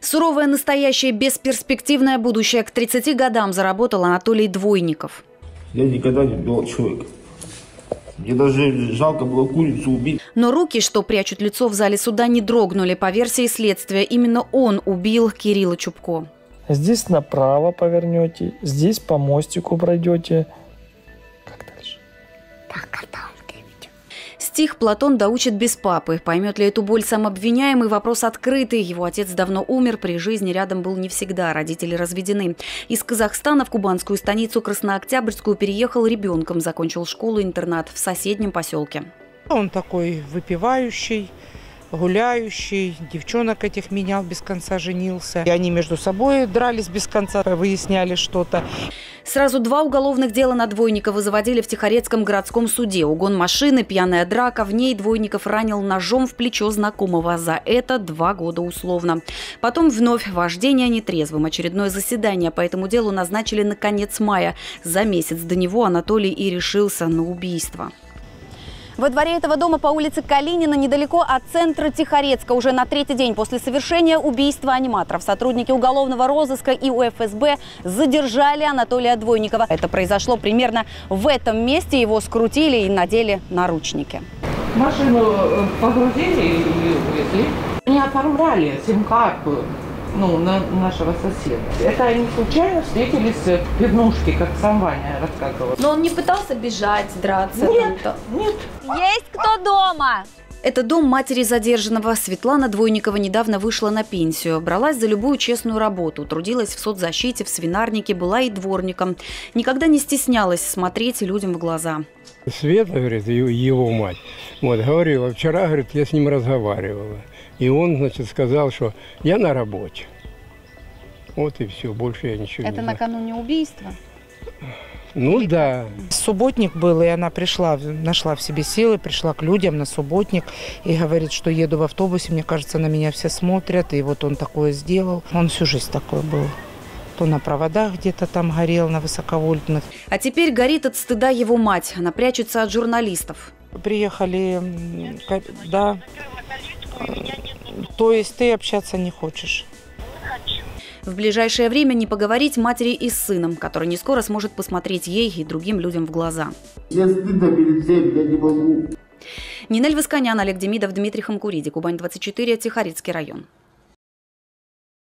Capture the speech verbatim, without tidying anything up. Суровое настоящее, бесперспективное будущее к тридцати годам заработал Анатолий Двойников. Я никогда не убивал человека. Мне даже жалко было курицу убить. Но руки, что прячут лицо в зале суда, не дрогнули. По версии следствия, именно он убил Кирилла Чубко. Здесь направо повернете, здесь по мостику пройдете. Как дальше? Так, стих Платон доучит без папы. Поймет ли эту боль сам обвиняемый, вопрос открытый. Его отец давно умер, при жизни рядом был не всегда, родители разведены. Из Казахстана в кубанскую станицу Краснооктябрьскую переехал ребенком, закончил школу-интернат в соседнем поселке. Он такой выпивающий, гуляющий, девчонок этих менял без конца, женился. И они между собой дрались без конца, выясняли что-то. Сразу два уголовных дела на Двойникова заводили в Тихорецком городском суде. Угон машины, пьяная драка. В ней Двойников ранил ножом в плечо знакомого. За это два года условно. Потом вновь вождение нетрезвым. Очередное заседание по этому делу назначили на конец мая. За месяц до него Анатолий и решился на убийство. Во дворе этого дома по улице Калинина, недалеко от центра Тихорецка, уже на третий день после совершения убийства аниматоров сотрудники уголовного розыска и У Эф Эс Бэ задержали Анатолия Двойникова. Это произошло примерно в этом месте. Его скрутили и надели наручники. Машину погрузили и увезли. Они оформляли сим-карту, ну, на нашего соседа. Это они случайно встретились в пивнушке, как сам Ваня рассказывал. Но он не пытался бежать, драться? Нет, нет. Есть кто дома? Это дом матери задержанного. Светлана Двойникова недавно вышла на пенсию. Бралась за любую честную работу. Трудилась в соцзащите, в свинарнике, была и дворником. Никогда не стеснялась смотреть людям в глаза. Света, говорит, его мать, вот, говорила, вчера, говорит, я с ним разговаривала. И он, значит, сказал, что я на работе. Вот и все, больше я ничего не знаю. Это накануне убийства? Ну да. Субботник был, и она пришла, нашла в себе силы, пришла к людям на субботник и говорит, что еду в автобусе, мне кажется, на меня все смотрят, и вот он такое сделал. Он всю жизнь такой был. То на проводах где-то там горел, на высоковольтных. А теперь горит от стыда его мать. Она прячется от журналистов. Приехали, да. То есть ты общаться не хочешь? В ближайшее время не поговорить матери и с сыном, который не скоро сможет посмотреть ей и другим людям в глаза. Я стыдно перед всеми, я не могу. Нинель Васканян, Олег Демидов, Дмитрий Ханкуриди, Кубань двадцать четыре, Тихорецкий район.